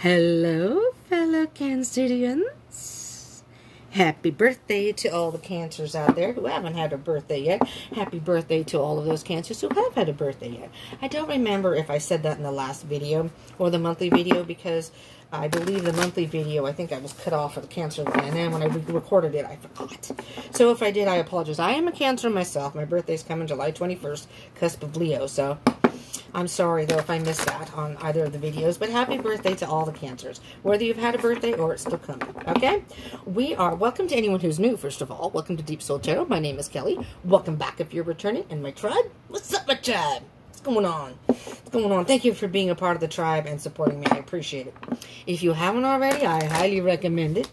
Hello, fellow Cancerians. Happy birthday to all the Cancers out there who haven't had a birthday yet. Happy birthday to all of those Cancers who have had a birthday yet. I don't remember if I said that in the last video or the monthly video, because I believe the monthly video, I think I was cut off for the Cancer one, and then when I recorded it, I forgot. So if I did, I apologize. I am a Cancer myself. My birthday's coming July 21st, cusp of Leo, so I'm sorry, though, if I missed that on either of the videos, but happy birthday to all the Cancers, whether you've had a birthday or it's still coming, okay? Welcome to anyone who's new, first of all. Welcome to Deep Soul Tarot. My name is Kelly. Welcome back if you're returning. And my tribe, what's up, my tribe? What's going on? What's going on? Thank you for being a part of the tribe and supporting me. I appreciate it. If you haven't already, I highly recommend it.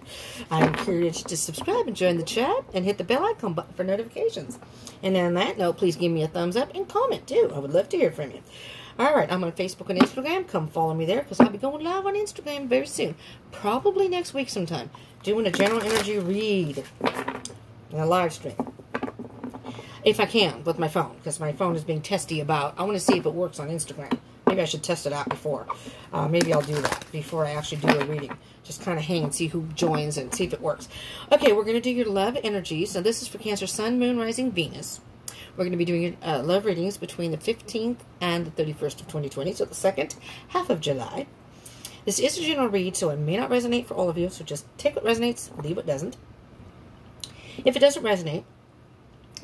I encourage you to subscribe and join the chat and hit the bell icon button for notifications. And on that note, please give me a thumbs up and comment, too. I would love to hear from you. All right, I'm on Facebook and Instagram. Come follow me there, because I'll be going live on Instagram very soon. Probably next week sometime. Doing a general energy read in a live stream. If I can, with my phone, because my phone is being testy about. I want to see if it works on Instagram. Maybe I should test it out before. Maybe I'll do that before I actually do a reading. Just kind of hang and see who joins and see if it works. Okay, we're going to do your love energy. So this is for Cancer, Sun, Moon, Rising, Venus. We're going to be doing love readings between the 15th and the 31st of 2020, so the second half of July. This is a general read, so it may not resonate for all of you, so just take what resonates, leave what doesn't. If it doesn't resonate,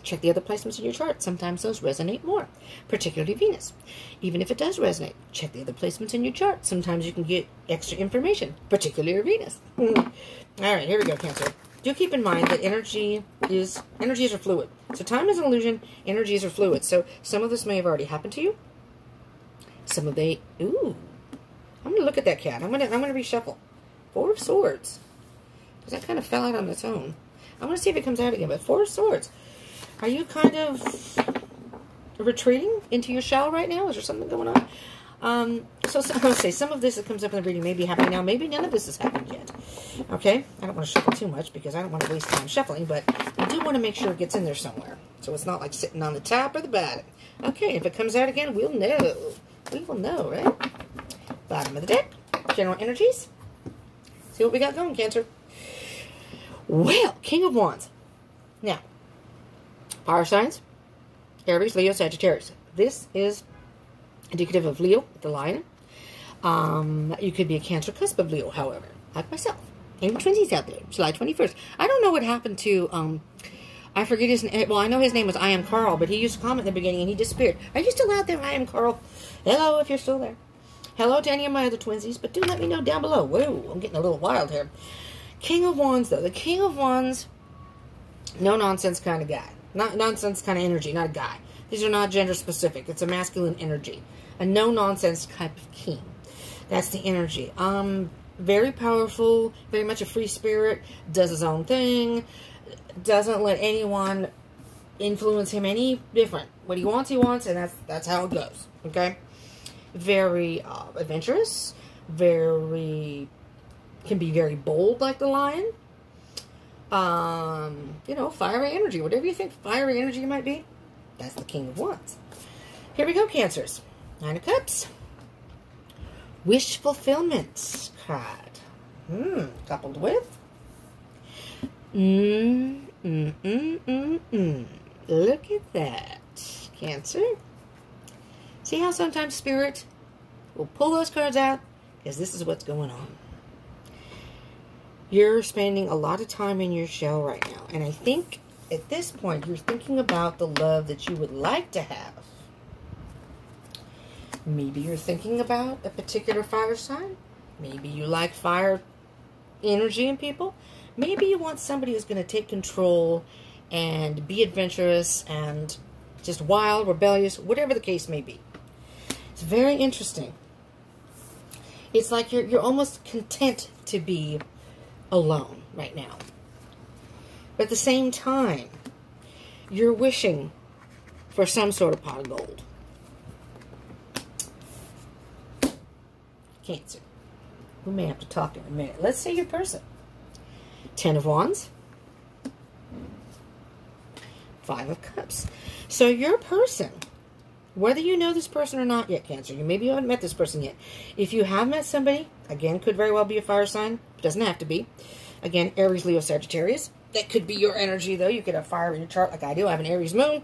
check the other placements in your chart. Sometimes those resonate more, particularly Venus. Even if it does resonate, check the other placements in your chart. Sometimes you can get extra information, particularly Venus. All right, here we go, Cancer. Do keep in mind that energies are fluid. So time is an illusion. Energies are fluid. So some of this may have already happened to you. Some of they. Ooh, I'm gonna look at that cat. I'm gonna reshuffle. Four of Swords, because that kind of fell out on its own. I want to see if it comes out again. But Four of Swords. Are you kind of retreating into your shell right now? Is there something going on? I'm going to say some of this that comes up in the reading may be happening now. Maybe none of this has happened yet. Okay? I don't want to shuffle too much because I don't want to waste time shuffling, but I do want to make sure it gets in there somewhere. So it's not like sitting on the top or the bottom. Okay, if it comes out again, we'll know. We will know, right? Bottom of the deck. General energies. See what we got going, Cancer. Well, King of Wands. Now, fire signs, Aries, Leo, Sagittarius. This is indicative of Leo, the lion. You could be a Cancer cusp of Leo, however, like myself. And the twinsies out there, July 21st. I don't know what happened to, I forget his name. Well, I know his name was I Am Carl, but he used to comment in the beginning and he disappeared. Are you still out there, I Am Carl? Hello, if you're still there. Hello to any of my other twinsies, but do let me know down below. Whoa, I'm getting a little wild here. King of Wands, though. The King of Wands, no-nonsense kind of guy. Not nonsense kind of energy, not a guy. These are not gender specific. It's a masculine energy. A no-nonsense type of king. That's the energy. Very powerful, very much a free spirit, does his own thing, doesn't let anyone influence him any different. What he wants, and that's how it goes. Okay? Very adventurous, can be very bold like the lion. You know, fiery energy. Whatever you think fiery energy might be, that's the King of Wands. Here we go, Cancers. Nine of Cups. Wish fulfillment card. Coupled with. Look at that, Cancer. See how sometimes Spirit will pull those cards out? Because this is what's going on. You're spending a lot of time in your shell right now. And I think at this point, you're thinking about the love that you would like to have. Maybe you're thinking about a particular fire sign. Maybe you like fire energy in people. Maybe you want somebody who's going to take control and be adventurous and just wild, rebellious, whatever the case may be. It's very interesting. It's like you're almost content to be alone right now, but at the same time you're wishing for some sort of pot of gold, Cancer. We may have to talk in a minute. Let's see your person. Ten of Wands, Five of Cups. So your person Whether you know this person or not yet, Cancer, you maybe haven't met this person yet. If you have met somebody, again, could very well be a fire sign. Doesn't have to be. Again, Aries, Leo, Sagittarius. That could be your energy, though. You could have fire in your chart like I do. I have an Aries moon.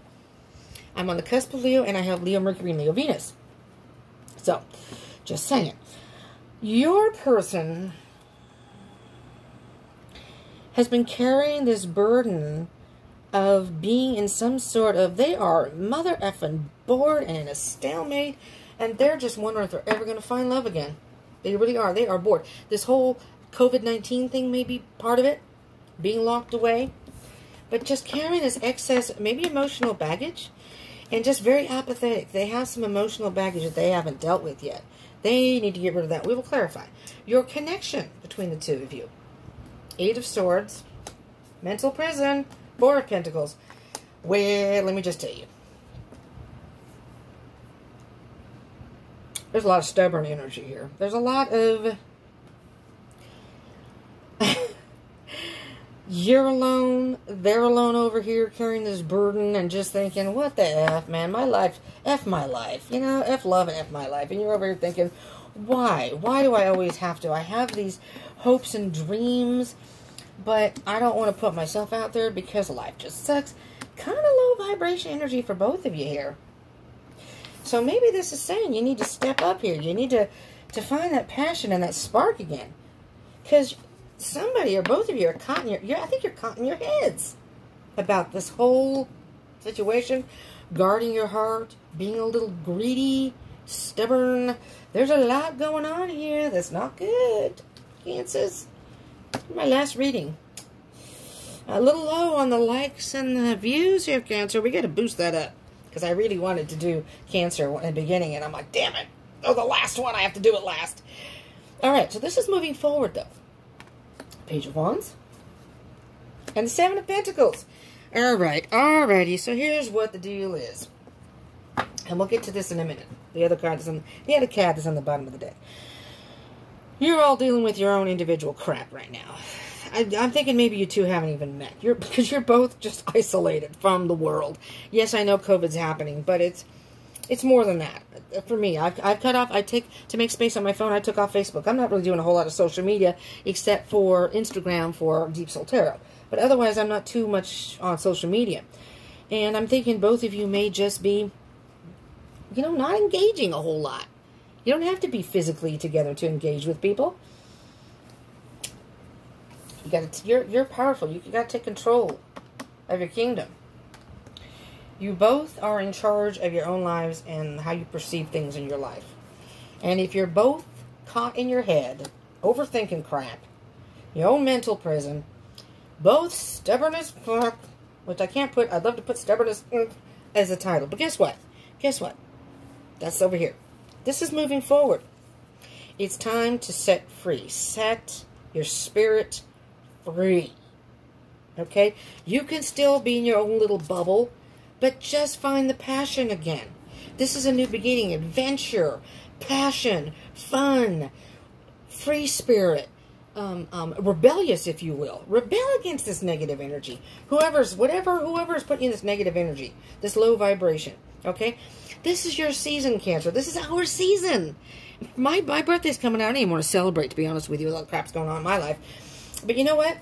I'm on the cusp of Leo, and I have Leo, Mercury, and Leo, Venus. So, just saying. Your person has been carrying this burden of being in some sort of, they are mother effing bored and in a stalemate, and they're just wondering if they're ever going to find love again. They really are. They are bored. This whole COVID-19 thing may be part of it, being locked away, but just carrying this excess, maybe emotional baggage, and just very apathetic. They have some emotional baggage that they haven't dealt with yet. They need to get rid of that. We will clarify. Your connection between the two of you. Eight of Swords, mental prison, Four of Pentacles. Well, let me just tell you. There's a lot of stubborn energy here. There's a lot of... you're alone, they're alone over here carrying this burden and just thinking, what the F, man, my life, F my life, you know, F love and F my life. And you're over here thinking, why do I always have to? I have these hopes and dreams, but I don't want to put myself out there because life just sucks. Kind of low vibration energy for both of you here. So maybe this is saying you need to step up here. You need to find that passion and that spark again. Because somebody or both of you are caught in your, I think you're caught in your heads about this whole situation. Guarding your heart, being a little greedy, stubborn. There's a lot going on here that's not good. Cancers. My last reading. A little low on the likes and the views here, Cancer. We got to boost that up. Because I really wanted to do Cancer in the beginning. And I'm like, damn it. Oh, the last one. I have to do it last. Alright, so this is moving forward, though. Page of Wands. And the Seven of Pentacles. Alright, alrighty. So here's what the deal is. And we'll get to this in a minute. The other card is on the other cat is on the bottom of the deck. You're all dealing with your own individual crap right now. I'm thinking maybe you two haven't even met. Because you're both just isolated from the world. Yes, I know COVID's happening, but it's more than that. For me, I've cut off, to make space on my phone, I took off Facebook. I'm not really doing a whole lot of social media except for Instagram for Deep Soul Tarot. But otherwise, I'm not too much on social media. And I'm thinking both of you may just be, you know, not engaging a whole lot. You don't have to be physically together to engage with people. You got you're powerful. You got to take control of your kingdom. You both are in charge of your own lives and how you perceive things in your life. And if you're both caught in your head, overthinking crap, your own mental prison, both stubborn as fuck, which I can't put, I'd love to put stubborn as a title. But guess what? Guess what? That's over here. This is moving forward. It's time to set free. Set your spirit free. Okay? You can still be in your own little bubble, but just find the passion again. This is a new beginning. Adventure, passion, fun, free spirit, rebellious, if you will. Rebel against this negative energy. Whoever's putting in this negative energy, this low vibration. Okay? This is your season, Cancer. This is our season. My birthday's coming out. I don't even want to celebrate, to be honest with you. A lot of crap's going on in my life. But you know what?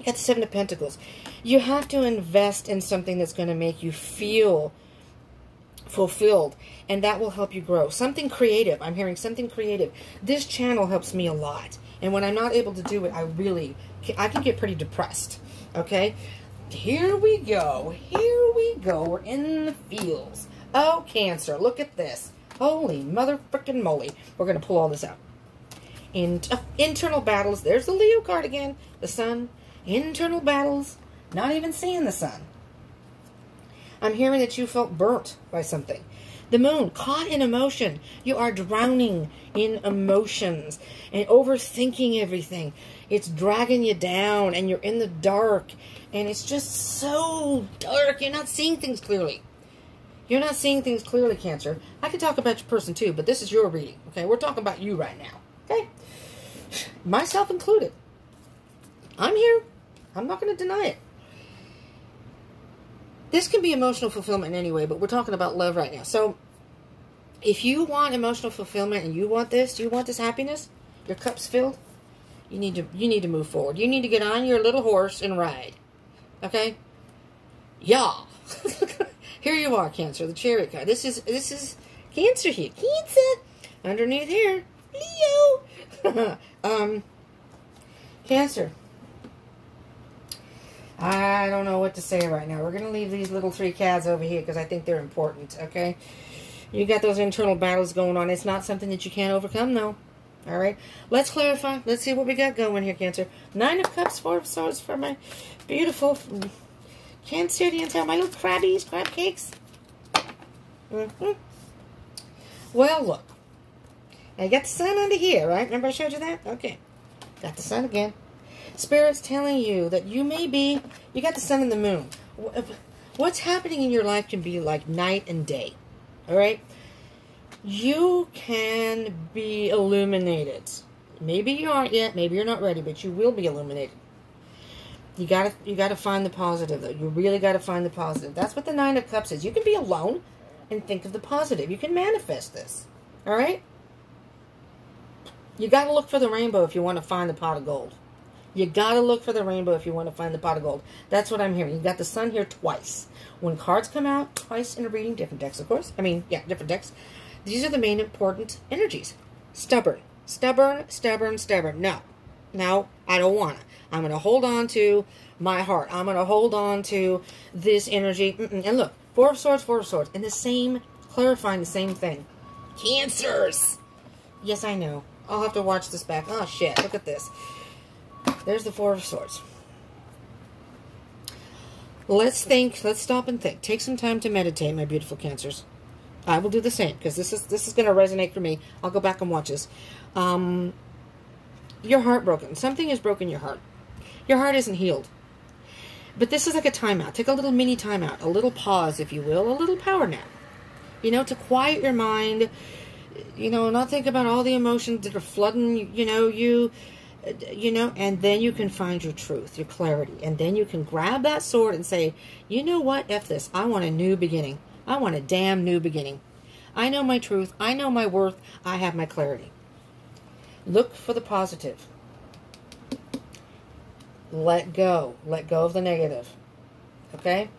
You got the Seven of Pentacles. You have to invest in something that's going to make you feel fulfilled. And that will help you grow. Something creative. I'm hearing something creative. This channel helps me a lot. And when I'm not able to do it, I can get pretty depressed. Okay? Here we go. Here we go. We're in the fields. Oh, Cancer, look at this. Holy motherfucking moly. We're going to pull all this out. Internal battles. There's the Leo card again. The sun. Internal battles. Not even seeing the sun. I'm hearing that you felt burnt by something. The moon. Caught in emotion. You are drowning in emotions. And overthinking everything. It's dragging you down. And you're in the dark. And it's just so dark. You're not seeing things clearly. You're not seeing things clearly, Cancer. I could talk about your person, too, but this is your reading, okay? We're talking about you right now, okay? Myself included. I'm here. I'm not going to deny it. This can be emotional fulfillment in any way, but we're talking about love right now. So if you want emotional fulfillment and you want this happiness, your cup's filled, you need to move forward. You need to get on your little horse and ride. Okay? Yeah. Here you are, Cancer, the chariot card. This is Cancer here. Cancer. Underneath here, Leo. Cancer. I don't know what to say right now. We're going to leave these little three cards over here because I think they're important, okay? You got those internal battles going on. It's not something that you can't overcome, though. All right? Let's clarify. Let's see what we got going here, Cancer. 9 of Cups, 4 of Swords for my beautiful Cancerians. My little crabbies, crab cakes. Mm-hmm. Well, look. I got the sun under here, right? Remember I showed you that? Okay. Got the sun again. Spirit's telling you that you may be, you got the sun and the moon. What's happening in your life can be like night and day, all right? You can be illuminated. Maybe you aren't yet, maybe you're not ready, but you will be illuminated. You gotta find the positive, though. You really gotta find the positive. That's what the 9 of Cups is. You can be alone and think of the positive. You can manifest this, all right? You gotta look for the rainbow if you want to find the pot of gold. You gotta look for the rainbow if you want to find the pot of gold. That's what I'm hearing. You got the sun here twice. When cards come out, twice in a reading, different decks, of course. I mean, yeah, different decks. These are the main important energies. Stubborn. Stubborn, stubborn, stubborn. No. No, I don't want to. I'm going to hold on to my heart. I'm going to hold on to this energy. Mm-mm. And look, 4 of Swords, 4 of Swords. And the same, clarifying the same thing. Cancers. Yes, I know. I'll have to watch this back. Oh, shit. Look at this. There's the 4 of Swords. Let's think. Let's stop and think. Take some time to meditate, my beautiful Cancers. I will do the same because this is going to resonate for me. I'll go back and watch this. You're heartbroken. Something has broken your heart. Your heart isn't healed. But this is like a timeout. Take a little mini timeout, a little pause, if you will, a little power nap. You know, to quiet your mind. You know, not think about all the emotions that are flooding. You know, and then you can find your truth, your clarity, and then you can grab that sword and say, you know what, F this, I want a new beginning. I want a damn new beginning. I know my truth, I know my worth, I have my clarity. Look for the positive. Let go of the negative, okay?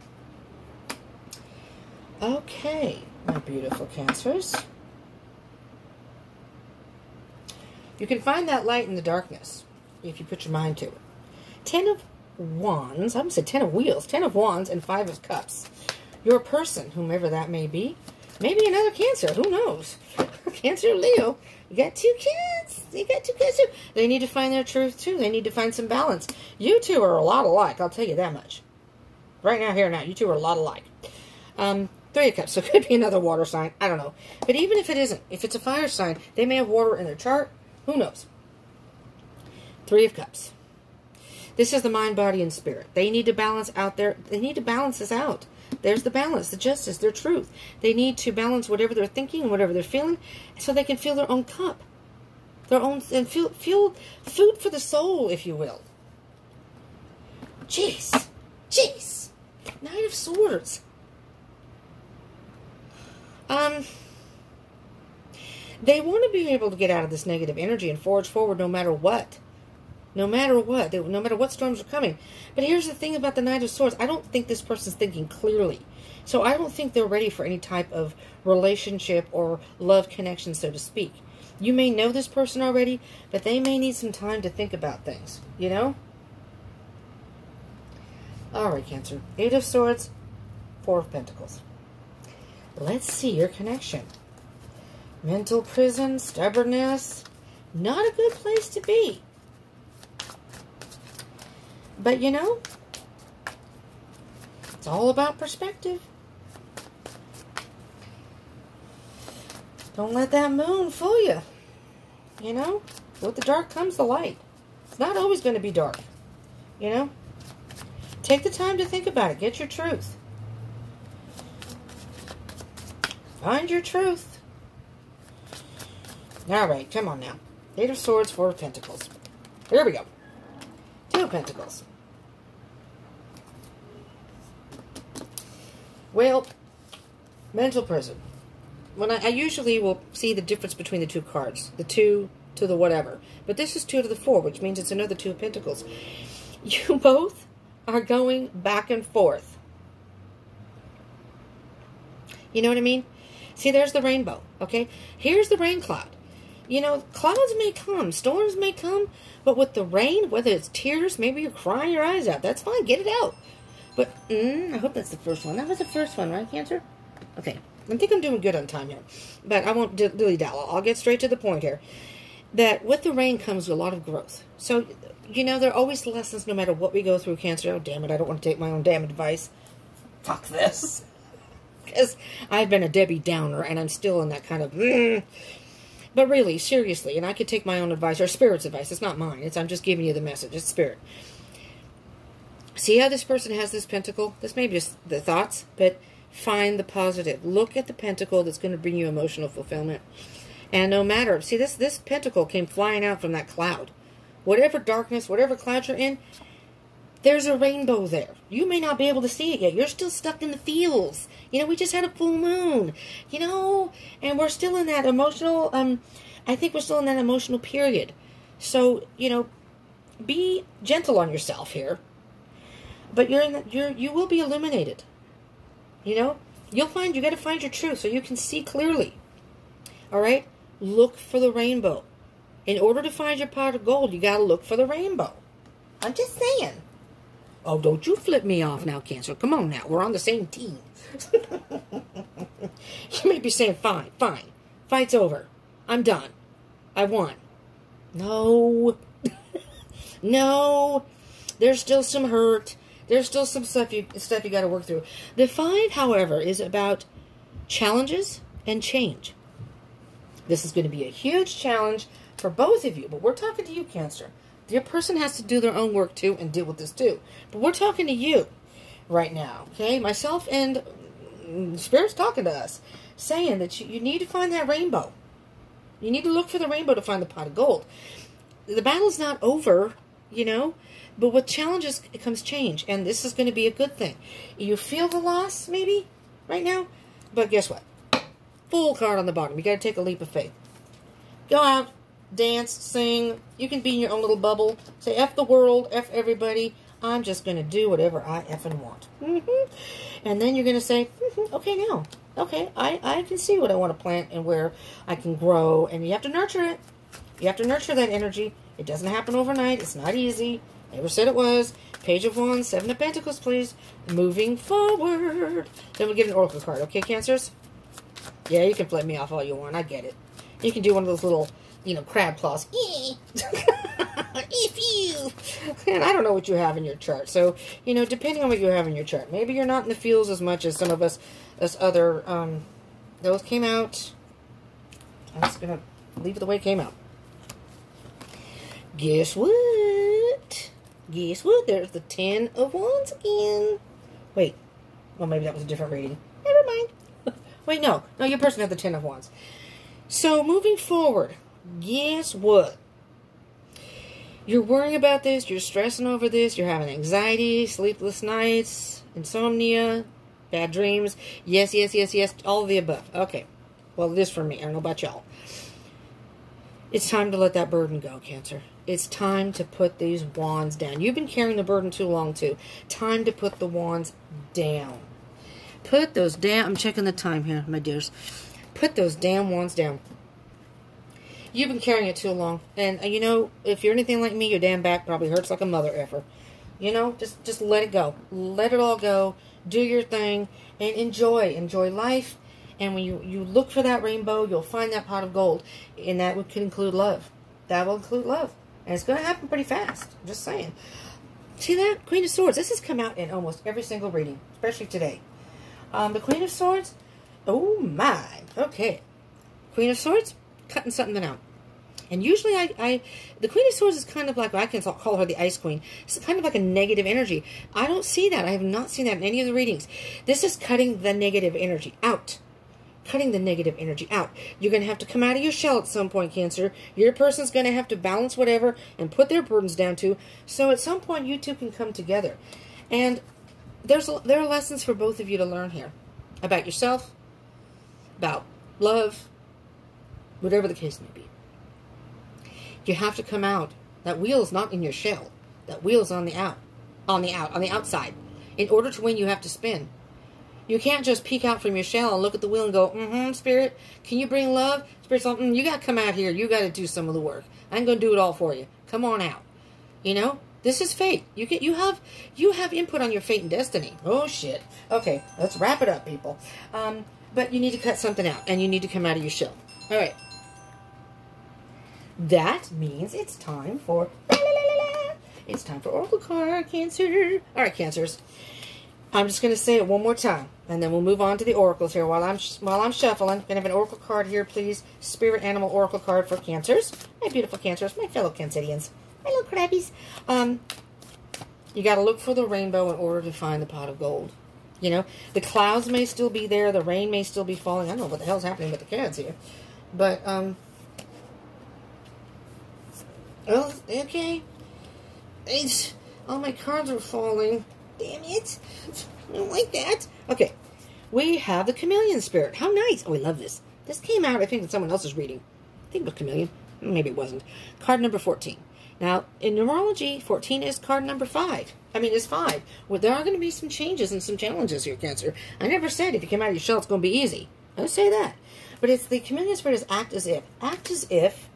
Okay, my beautiful Cancers. You can find that light in the darkness if you put your mind to it. 10 of Wands. I'm going to say 10 of Wheels. 10 of Wands and 5 of Cups. Your person, whomever that may be. Maybe another Cancer. Who knows? Cancer, Leo. You got 2 kids. You got 2 kids too. They need to find their truth too. They need to find some balance. You two are a lot alike. I'll tell you that much. Right now, here now, you two are a lot alike. 3 of Cups. So it could be another water sign. I don't know. But even if it isn't, if it's a fire sign, they may have water in their chart. Who knows? 3 of Cups. This is the mind, body, and spirit. They need to balance out there. They need to balance this out. There's the balance, the justice, their truth. They need to balance whatever they're thinking and whatever they're feeling so they can fill their own cup. Their own, and feel food for the soul, if you will. Jeez. Jeez. 9 of Swords. They want to be able to get out of this negative energy and forge forward no matter what. No matter what. No matter what storms are coming. But here's the thing about the 9 of Swords. I don't think this person's thinking clearly. So I don't think they're ready for any type of relationship or love connection, so to speak. You may know this person already, but they may need some time to think about things. You know? Alright, Cancer. 8 of Swords. 4 of Pentacles. Let's see your connection. Mental prison, stubbornness, not a good place to be. But you know, it's all about perspective. Don't let that moon fool you. You know, with the dark comes the light. It's not always going to be dark. You know, take the time to think about it. Get your truth. Find your truth. All right, come on now. 8 of Swords, 4 of Pentacles. Here we go. 2 of Pentacles. Well, mental prison. When I usually will see the difference between the two cards. The two to the whatever. But this is 2 to the 4, which means it's another 2 of Pentacles. You both are going back and forth. You know what I mean? See, there's the rainbow, okay? Here's the rain cloud. You know, clouds may come, storms may come, but with the rain, whether it's tears, maybe you're crying your eyes out. That's fine, get it out. But, I hope that's the first one. That was the first one, right, Cancer? Okay, I think I'm doing good on time here. But I won't dilly-dally. I'll get straight to the point here. That with the rain comes a lot of growth. So, you know, there are always lessons no matter what we go through, Cancer. Oh, damn it, I don't want to take my own damn advice. Fuck this. Because I've been a Debbie Downer, and I'm still in that kind of... But really, seriously, and I could take my own advice, or Spirit's advice. It's not mine. I'm just giving you the message. It's Spirit. See how this person has this pentacle? This may be just the thoughts, but find the positive. Look at the pentacle that's going to bring you emotional fulfillment. And no matter... See, this pentacle came flying out from that cloud. Whatever darkness, whatever cloud you're in, there's a rainbow there. You may not be able to see it yet. You're still stuck in the feels. You know, we just had a full moon. You know, and we're still in that emotional, I think we're still in that emotional period. So, you know, be gentle on yourself here. But you will be illuminated. You know, you got to find your truth so you can see clearly. All right? Look for the rainbow. In order to find your pot of gold, you got to look for the rainbow. I'm just saying. Oh, don't you flip me off now, Cancer. Come on now. We're on the same team. You may be saying, fine, fine. Fight's over. I'm done. I won. No. No. There's still some hurt. There's still some stuff you got to work through. The 5, however, is about challenges and change. This is going to be a huge challenge for both of you. But we're talking to you, Cancer. Your person has to do their own work, too, and deal with this, too. But we're talking to you right now, okay? Myself and Spirit's talking to us, saying that you need to find that rainbow. You need to look for the rainbow to find the pot of gold. The battle's not over, you know, but with challenges comes change, and this is going to be a good thing. You feel the loss, maybe, right now, but guess what? Full card on the bottom. You got to take a leap of faith. Go out. Dance, sing, you can be in your own little bubble. Say F the world, F everybody. I'm just going to do whatever I effing want. And then you're going to say, okay now, okay, I can see what I want to plant and where I can grow. And you have to nurture it. You have to nurture that energy. It doesn't happen overnight. It's not easy. Never said it was. Page of Wands, 7 of Pentacles, please. Moving forward. Then we'll get an Oracle card, okay, Cancers? Yeah, you can flip me off all you want. I get it. You can do one of those little... You know, crab claws. If you... And I don't know what you have in your chart. So, you know, depending on what you have in your chart. Maybe you're not in the feels as much as some of us. As other... those came out. I'm just going to leave it the way it came out. Guess what? Guess what? There's the 10 of Wands again. Wait. Well, maybe that was a different reading. Never mind. Wait, no. No, your person had the 10 of Wands. So, moving forward... Guess what? You're worrying about this. You're stressing over this. You're having anxiety, sleepless nights, insomnia, bad dreams. Yes, yes, yes, yes. All of the above. Okay. Well, it is for me. I don't know about y'all. It's time to let that burden go, Cancer. It's time to put these wands down. You've been carrying the burden too long, too. Time to put the wands down. Put those damn... I'm checking the time here, my dears. Put those damn wands down. You've been carrying it too long. And, you know, if you're anything like me, your damn back probably hurts like a mother effer. You know, just let it go. Let it all go. Do your thing. And enjoy. Enjoy life. And when you look for that rainbow, you'll find that pot of gold. And that could include love. That will include love. And it's going to happen pretty fast. I'm just saying. See that? Queen of Swords. This has come out in almost every single reading. Especially today. The Queen of Swords. Oh, my. Okay. Queen of Swords. Cutting something out. And usually the Queen of Swords is kind of like, well, I can call her the Ice Queen. It's kind of like a negative energy. I don't see that. I have not seen that in any of the readings. This is cutting the negative energy out. Cutting the negative energy out. You're going to have to come out of your shell at some point, Cancer. Your person's going to have to balance whatever and put their burdens down too. So at some point, you two can come together. And there are lessons for both of you to learn here about yourself, about love, whatever the case may be. You have to come out. That wheel's not in your shell. That wheel's on the outside. In order to win, you have to spin. You can't just peek out from your shell and look at the wheel and go, Spirit, can you bring love? Spirit, something, you got to come out here. You got to do some of the work. I'm going to do it all for you. Come on out. You know, this is fate. You have input on your fate and destiny. Oh, shit. Okay, let's wrap it up, people. But you need to cut something out, and you need to come out of your shell. All right. That means it's time for... It's time for Oracle card, Cancer. All right, Cancers. I'm just going to say it one more time, and then we'll move on to the oracles here. While I'm shuffling, I'm going to have an oracle card here, please. Spirit animal oracle card for Cancers. My beautiful Cancers, my fellow Cancerians, my little crabbies. You got to look for the rainbow in order to find the pot of gold. You know, the clouds may still be there. The rain may still be falling. I don't know what the hell's happening with the cards here. But, well, okay. It's, all my cards are falling. Damn it. I don't like that. Okay. We have the chameleon spirit. How nice. Oh, I love this. This came out, I think, in someone else's reading. I think it was chameleon. Maybe it wasn't. Card number 14. Now, in numerology, 14 is card number 5. I mean, it's 5. Well, there are going to be some changes and some challenges here, Cancer. I never said if you came out of your shell, it's going to be easy. I don't say that. But it's the chameleon spirit is act as if. Act as if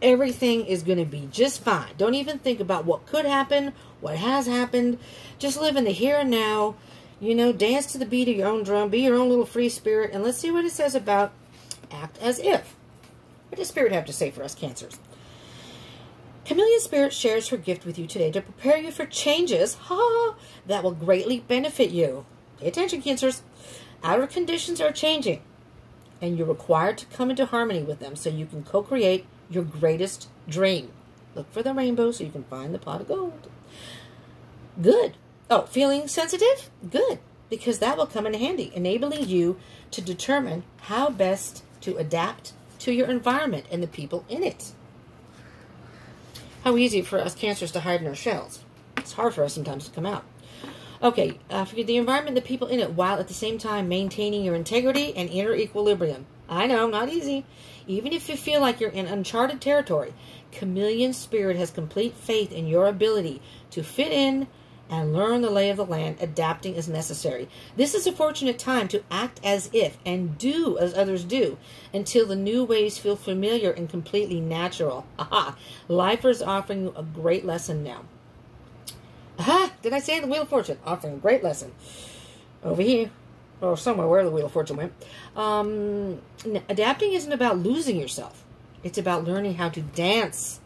everything is going to be just fine. Don't even think about what could happen, what has happened. Just live in the here and now. You know, dance to the beat of your own drum. Be your own little free spirit. And let's see what it says about act as if. What does Spirit have to say for us, Cancers? Chameleon Spirit shares her gift with you today to prepare you for changes that will greatly benefit you. Pay attention, Cancers. Outer conditions are changing, and you're required to come into harmony with them so you can co-create your greatest dream. Look for the rainbow so you can find the pot of gold. Good. Oh, feeling sensitive? Good. Because that will come in handy, enabling you to determine how best to adapt to your environment and the people in it. How easy for us Cancers to hide in our shells. It's hard for us sometimes to come out. Okay, forget the environment, the people in it, while at the same time maintaining your integrity and inner equilibrium. I know, not easy. Even if you feel like you're in uncharted territory, Chameleon Spirit has complete faith in your ability to fit in and learn the lay of the land, adapting as necessary. This is a fortunate time to act as if and do as others do until the new ways feel familiar and completely natural. Aha! Life is offering you a great lesson now. Aha! Did I say the Wheel of Fortune? Offering a great lesson. Over here. Or somewhere where the Wheel of Fortune went. Adapting isn't about losing yourself. It's about learning how to dance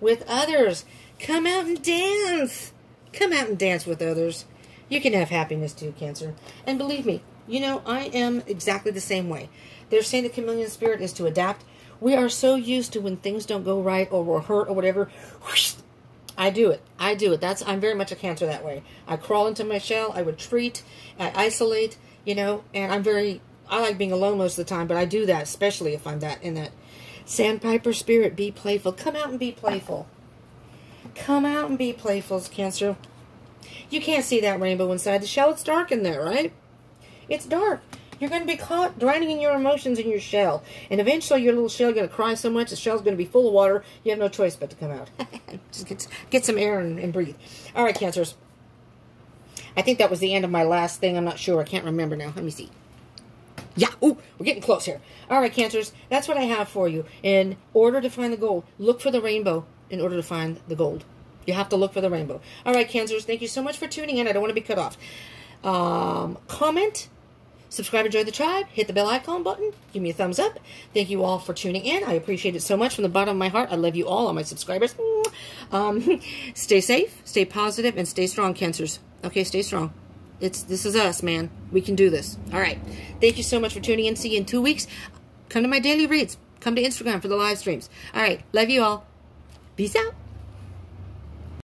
with others. Come out and dance. Come out and dance with others. You can have happiness too, Cancer. And believe me, you know, I am exactly the same way. They're saying the chameleon spirit is to adapt. We are so used to when things don't go right or we're hurt or whatever. Whoosh, I do it. I do it. I'm very much a Cancer that way. I crawl into my shell. I retreat. I isolate. You know, and I like being alone most of the time, but I do that, especially if I'm in that. Sandpiper spirit, be playful. Come out and be playful. Come out and be playful, Cancer. You can't see that rainbow inside the shell. It's dark in there, right? It's dark. You're going to be caught drowning in your emotions in your shell. And eventually your little shell is going to cry so much, the shell's going to be full of water. You have no choice but to come out. Just get some air and breathe. All right, Cancers. I think that was the end of my last thing. I'm not sure. I can't remember now. Let me see. Yeah. Ooh, we're getting close here. All right, Cancers. That's what I have for you. In order to find the gold, look for the rainbow in order to find the gold. You have to look for the rainbow. All right, Cancers. Thank you so much for tuning in. I don't want to be cut off. Comment. Subscribe, enjoy the tribe. Hit the bell icon button. Give me a thumbs up. Thank you all for tuning in. I appreciate it so much from the bottom of my heart. I love you all my subscribers. Stay safe, stay positive, and stay strong, Cancers. Okay, stay strong. This is us, man. We can do this. All right. Thank you so much for tuning in. See you in 2 weeks. Come to my daily reads. Come to Instagram for the live streams. All right. Love you all. Peace out.